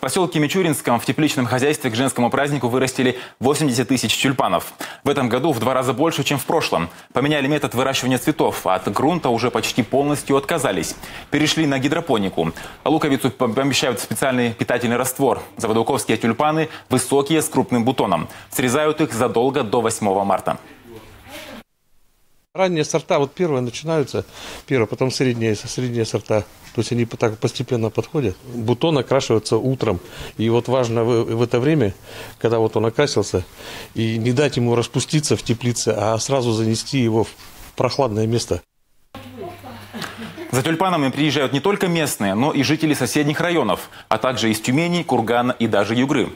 В поселке Мичуринском в тепличном хозяйстве к женскому празднику вырастили 80 тысяч тюльпанов. В этом году в 2 раза больше, чем в прошлом. Поменяли метод выращивания цветов, а от грунта уже почти полностью отказались. Перешли на гидропонику. Луковицу помещают в специальный питательный раствор. Заводоуковские тюльпаны высокие, с крупным бутоном. Срезают их задолго до 8 марта. Ранние сорта, вот первые начинаются, потом средние сорта, то есть они так постепенно подходят. Бутон окрашивается утром, и вот важно в это время, когда вот он окрасился, и не дать ему распуститься в теплице, а сразу занести его в прохладное место. За тюльпанами приезжают не только местные, но и жители соседних районов, а также из Тюмени, Кургана и даже Югры.